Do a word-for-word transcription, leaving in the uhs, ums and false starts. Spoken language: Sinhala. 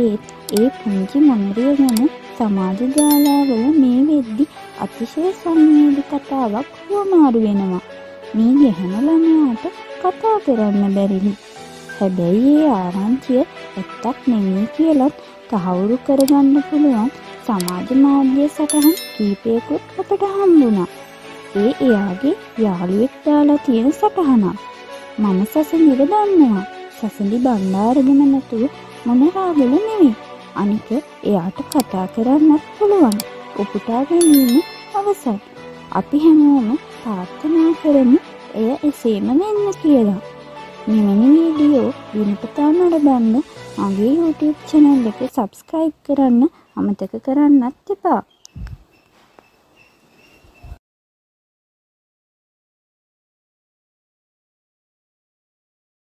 ඒත් ඒ පුංචි මොණරිය ගැන සමාජ ජාලාවල මේ වෙද්දි අතිශය සංවේදී කතාවක් හුවමාරු වෙනවා. මේ ගැහැණු ළමයාට කතා කරන්න බැරිලු. හැබැයි ඒ ආරංචිය ඇත්තක් නෙමෙයි කියලත් තහවුරු කරගන්න පුළුවන් සමාජ මාධ්‍ය සටහන් කීපයකුත් අපට හම්බුණා. ඒ එයාගේ යාළුවෙක් දාලා තියෙන සටහනක්. මම සසඳිව දන්නවා. සසඳි බණ්ඩාරගෙන නැතුව මොණරාවල නෙවෙයි. අනික එයාට කතා කරන්නත් පුළුවන්. උපුටා ගැනීම අවශ්‍යයි. අපි හැමෝම ප්‍රාර්ථනා කරමු එය එසේම වෙන්න කියලා. මෙවැනි වීඩියෝ දිනපතා නරඹන්න මගේ YouTube channel එක subscribe කරන්න අමතක කරන්නත් එපා.